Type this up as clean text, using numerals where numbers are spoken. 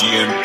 GM.